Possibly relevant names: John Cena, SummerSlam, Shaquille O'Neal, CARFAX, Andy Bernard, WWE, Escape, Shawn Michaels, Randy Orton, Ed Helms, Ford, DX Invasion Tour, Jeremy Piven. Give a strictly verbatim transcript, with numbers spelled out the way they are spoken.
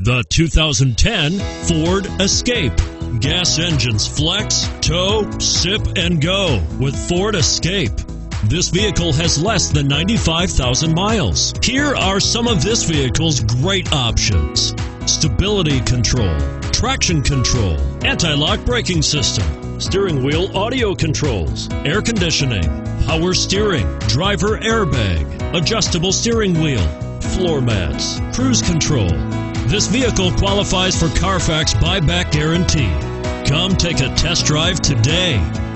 The two thousand ten Ford Escape. Gas engines flex, tow, sip, and go with Ford Escape. This vehicle has less than ninety-five thousand miles. Here are some of this vehicle's great options: stability control, traction control, anti-lock braking system, steering wheel audio controls, air conditioning, power steering, driver airbag, adjustable steering wheel, floor mats, cruise control. This vehicle qualifies for CARFAX buyback guarantee. Come take a test drive today.